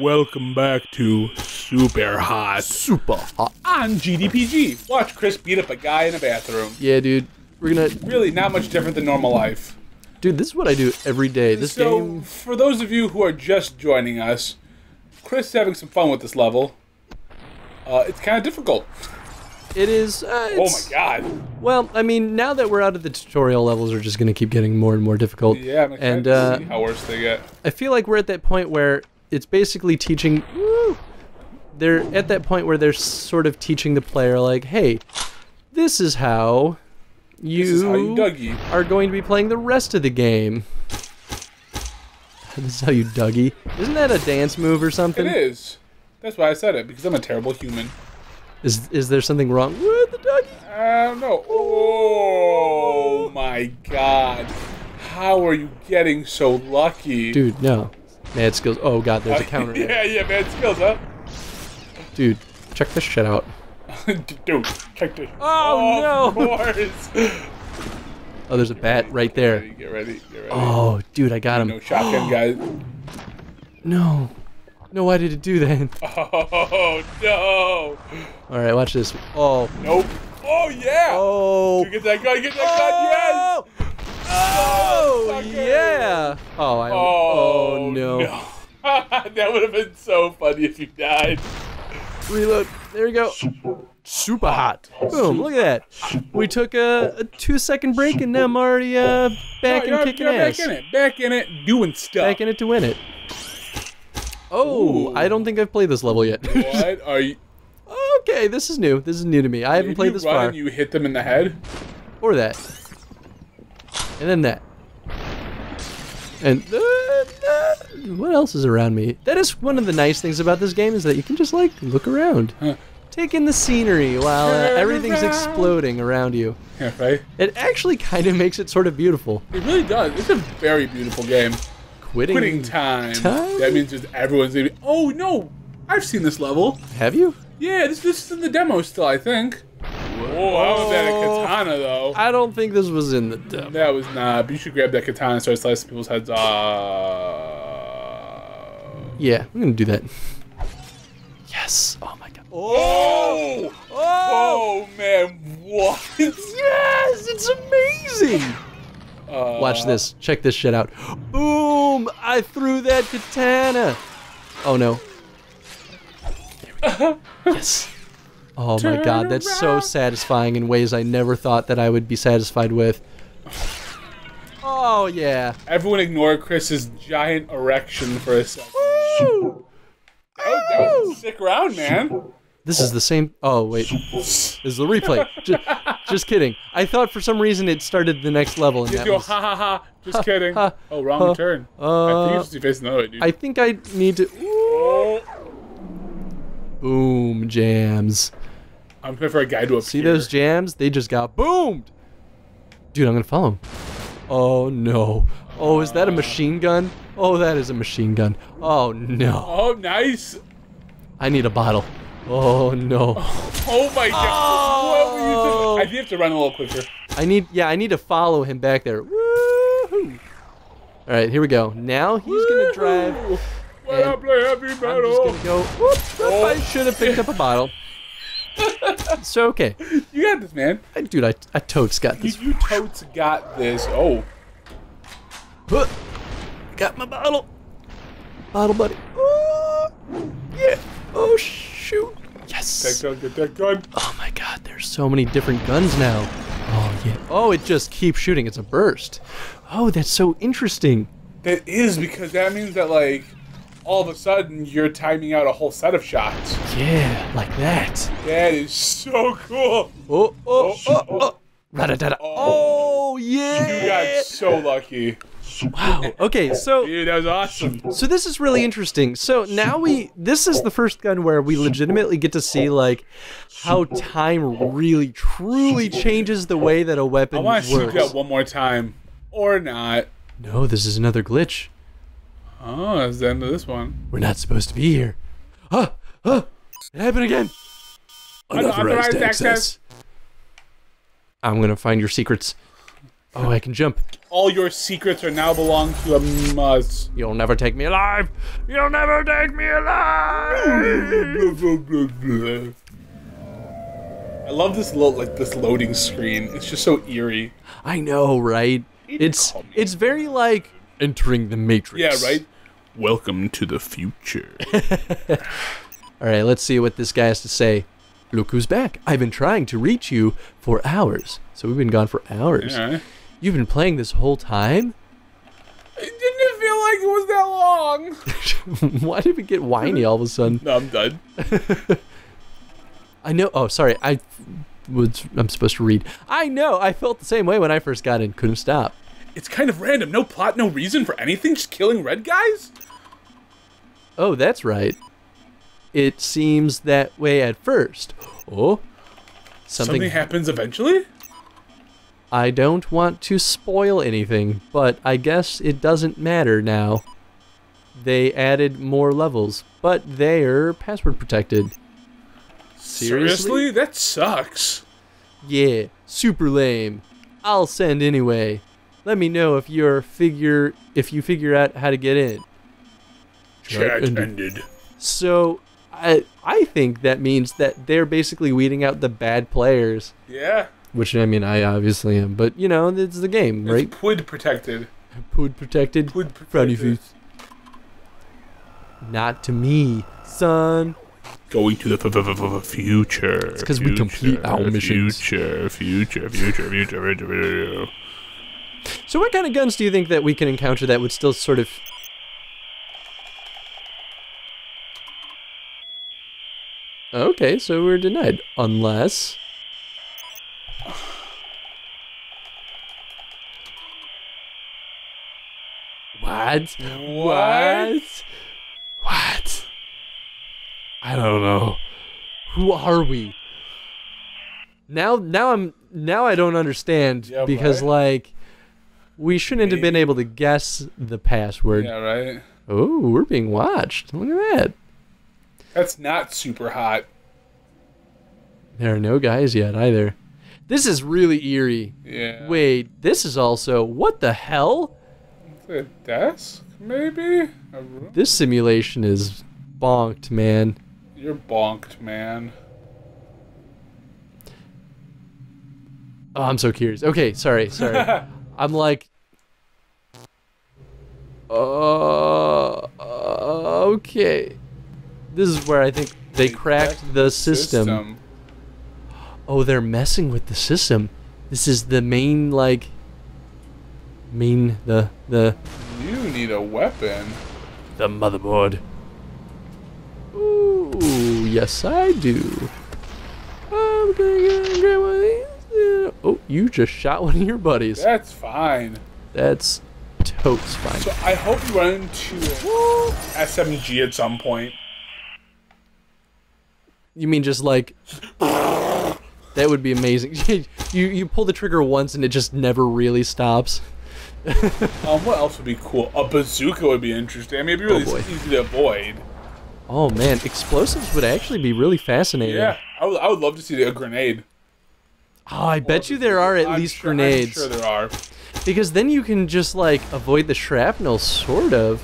Welcome back to SUPERHOT. SUPERHOT. On GDPG. Watch Chris beat up a guy in a bathroom. Yeah, dude. We're gonna... Really not much different than normal life. Dude, this is what I do every day. So, for those of you who are just joining us, Chris is having some fun with this level. It's kind of difficult. It is, oh my god. Well, I mean, now that we're out of the tutorial, levels are just gonna keep getting more and more difficult. Yeah, I'm excited to see how worse they get. I feel like we're at that point where... It's basically teaching. They're at that point where they're sort of teaching the player, like, "Hey, this is how you are going to be playing the rest of the game." This is how you Dougie. Isn't that a dance move or something? It is. That's why I said it, because I'm a terrible human. Is there something wrong with the Dougie? I don't know. Oh my god! How are you getting so lucky, dude? No. Mad skills. Oh god, there's a counter. Yeah, mad skills, huh? Dude, check this shit out. Dude, check this. Oh, no! Oh, there's a bat right there. Get ready. Oh, dude, I got him. No shotgun, guys. No. No, why did it do that? Oh, no. Alright, watch this. Oh. Nope. Oh, yeah! Oh. Dude, get that gun, yes! Oh yeah! Oh no! That would have been so funny if you died. Reload. There you go. Super hot. Boom! Look at that. We took a 2-second break and now I'm already back and kicking ass. Back in it, doing stuff. Back in it to win it. Oh, ooh. I don't think I've played this level yet. What are you? Okay, this is new. This is new to me. I haven't played this far. You hit them in the head, or that. And then that. And what else is around me? That is one of the nice things about this game is that you can just like look around, take in the scenery while everything's exploding around you. Yeah, right. It actually kind of makes it sort of beautiful. It really does. It's a very beautiful game. Quitting time. That means just everyone's gonna be. Oh no! I've seen this level. Have you? Yeah. This is in the demo still, I think. Whoa, I was at a katana though. I don't think this was in the demo. That was not, but you should grab that katana and start slicing people's heads off. Yeah, I'm gonna do that. Yes! Oh my god. Oh! Oh, oh man, what? Yes! It's amazing! Watch this. Check this shit out. Boom! I threw that katana! Oh no. There we go. Yes! Oh my god, that's so satisfying in ways I never thought that I would be satisfied with. Oh yeah. Everyone ignore Chris's giant erection for a second. Woo! That was a sick round, man. This is the same... Oh, wait. This is the replay. Just kidding. I thought for some reason it started the next level. And that was... Just kidding. Oh, wrong turn. I think you should be facing the other way, dude. I think I need to... Ooh. Boom, jams. I'm looking for a guy to appear. See those jams? They just got boomed. Dude, I'm gonna follow him. Oh no. Oh, is that a machine gun? Oh, that is a machine gun. Oh no. Oh, nice. I need a bottle. Oh no. Oh my god. Oh. What were you doing? I do have to run a little quicker. I need to follow him back there. Woohoo! All right, here we go. Now he's gonna drive. I'm just gonna go. Whoops, I should have picked up a bottle. So okay. You got this, man. Dude, I totes got this. You totes got this. Oh. Got my bottle. Bottle buddy. Oh, yeah. Oh shoot. Yes. Get that gun. Oh my god, there's so many different guns now. Oh yeah. Oh, it just keeps shooting. It's a burst. Oh, that's so interesting. That is, because that means that like all of a sudden, you're timing out a whole set of shots. Yeah, like that. That is so cool. Oh. Oh, yeah. You got so lucky. Wow. Okay, so. Dude, that was awesome. So this is really interesting. So now this is the first gun where we legitimately get to see like how time really, truly changes the way that a weapon works. I want to shoot that one more time, or not. No, this is another glitch. Oh, that's the end of this one. We're not supposed to be here. It happened again. Unauthorized access. I'm gonna find your secrets. Oh, I can jump. All your secrets are now belong to us. You'll never take me alive. You'll never take me alive. I love this this loading screen. It's just so eerie. I know, right? It's very like entering the Matrix. Yeah, right? Welcome to the future. All right, let's see what this guy has to say. Look who's back. I've been trying to reach you for hours. So we've been gone for hours. Yeah. You've been playing this whole time? It didn't feel like it was that long. Why did we get whiny all of a sudden? No, I'm done. I know. Oh, sorry. I'm supposed to read. I know. I felt the same way when I first got in. Couldn't stop. It's kind of random. No plot, no reason for anything. Just killing red guys? Oh, that's right. It seems that way at first. Oh, something happens eventually? I don't want to spoil anything, but I guess it doesn't matter now. They added more levels, but they're password protected. Seriously? That sucks. Yeah, super lame. I'll send anyway. Let me know if you figure out how to get in. Chat ended. So I think that means that they're basically weeding out the bad players. Yeah. Which, I mean, I obviously am. But, you know, it's the game, right? It's PUD protected. PUD protected? PUD protected. Frowny face. Not to me, son. Going to the future. It's because we complete our missions. Future. So what kind of guns do you think that we can encounter that would still sort of... Okay, so we're denied. Unless... What? I don't know. Who are we? Now I don't understand, yeah, because right? Like we shouldn't have been able to guess the password. Yeah, right. Oh, we're being watched. Look at that. That's not super hot. There are no guys yet either. This is really eerie. Yeah. Wait, this is also what the hell? A desk, maybe? A room? This simulation is bonked, man. You're bonked, man. Oh, I'm so curious. Okay, sorry. I'm like... okay. This is where I think they cracked the system. Oh, they're messing with the system. This is the main, like... You need a weapon. The motherboard. Ooh, yes I do. I'm gonna get one of these. Oh, you just shot one of your buddies. That's fine. That's totes fine. So I hope you run into an SMG at some point. You mean just like... That would be amazing. you pull the trigger once and it just never really stops. What else would be cool? A bazooka would be interesting. I mean, it'd be really easy to avoid. Oh man, explosives would actually be really fascinating. Yeah, I would love to see a grenade. Oh, I bet you there are at least grenades. I'm sure there are. Because then you can just like avoid the shrapnel, sort of.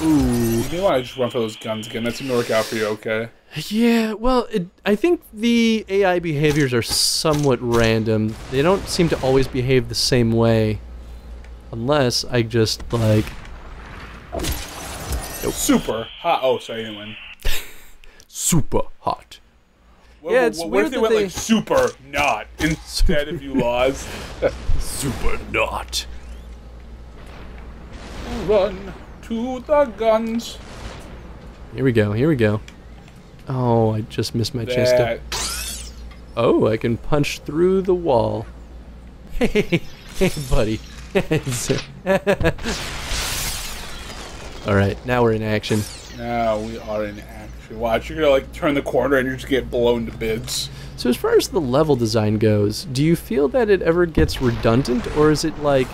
Ooh. You may want to just run for those guns again. That's gonna work out for you, okay? Yeah, well, I think the AI behaviors are somewhat random. They don't seem to always behave the same way. Unless I just, like... Nope. Super hot. Oh, sorry, I didn't win. Super hot. Well, yeah, it's weird if they went, like, super not instead of you lost? Super not. Run to the guns. Here we go. Oh, I just missed my chance to... Oh, I can punch through the wall. Hey, buddy. Alright, now we're in action. Now we are in action. Watch, you're gonna like turn the corner and you just get blown to bits. So as far as the level design goes, do you feel that it ever gets redundant, or is it like...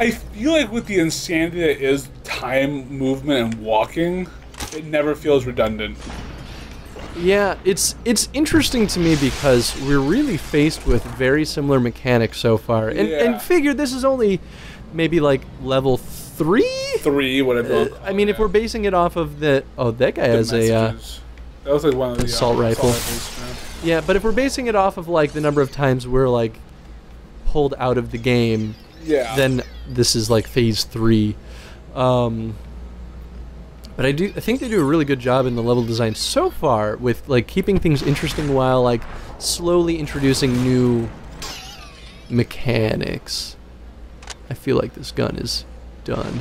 I feel like with the insanity that is time, movement, and walking, it never feels redundant. Yeah, it's interesting to me because we're really faced with very similar mechanics so far. And, and figure this is only maybe like level 3? 3, whatever. I mean, if we're basing it off of the... Oh, that guy has a... that was like one of the assault rifle. Yeah, but if we're basing it off of like the number of times we're like pulled out of the game, then this is like phase 3. But I think they do a really good job in the level design so far with like keeping things interesting while like slowly introducing new mechanics. I feel like this gun is done.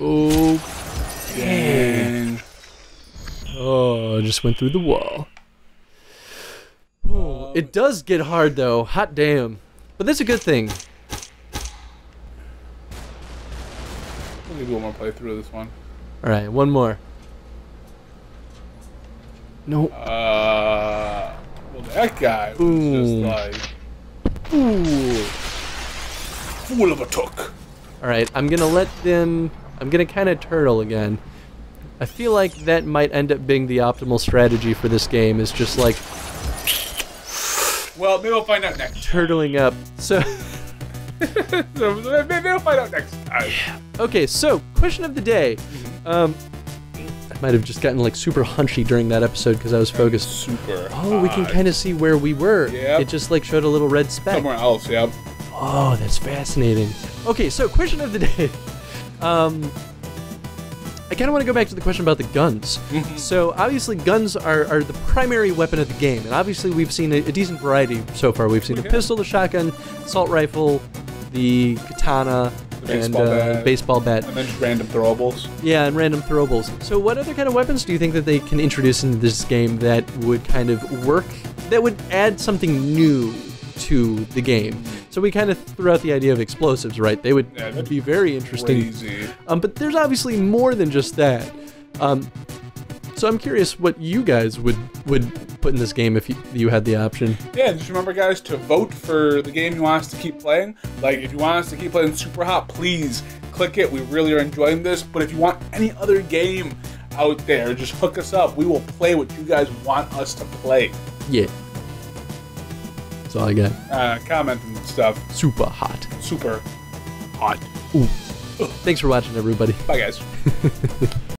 Oh, dang. Oh, I just went through the wall. Oh, it does get hard though. Hot damn. But that's a good thing. Maybe one more playthrough of this one. Alright, one more. No. Well, that guy was just like... Fool of a took. Alright, I'm gonna let them... I'm gonna kinda turtle again. I feel like that might end up being the optimal strategy for this game, is just like... Well, maybe we'll find out next time. Turtling up. So... so maybe we'll find out next time. Yeah. Okay, so question of the day. I might have just gotten like super hunchy during that episode because I was focused. Super. Oh, we can kind of see where we were. Yep. It just like showed a little red speck. Somewhere else, yep. Oh, that's fascinating. Okay, so question of the day. I kind of want to go back to the question about the guns. So obviously guns are the primary weapon of the game, and obviously we've seen a decent variety so far. We've seen the pistol, the shotgun, assault rifle, the katana, baseball bat. And then just random throwables. Yeah, and random throwables. So what other kind of weapons do you think that they can introduce into this game that would kind of work, that would add something new to the game? So we kind of threw out the idea of explosives, right? They would be very interesting. Crazy. But there's obviously more than just that. So I'm curious what you guys would put in this game if you had the option. Yeah, just remember, guys, to vote for the game you want us to keep playing. Like, if you want us to keep playing Superhot, please click it. We really are enjoying this. But if you want any other game out there, just hook us up. We will play what you guys want us to play. Yeah. That's all I got. Comment and stuff. Superhot. Ooh. Thanks for watching, everybody. Bye, guys.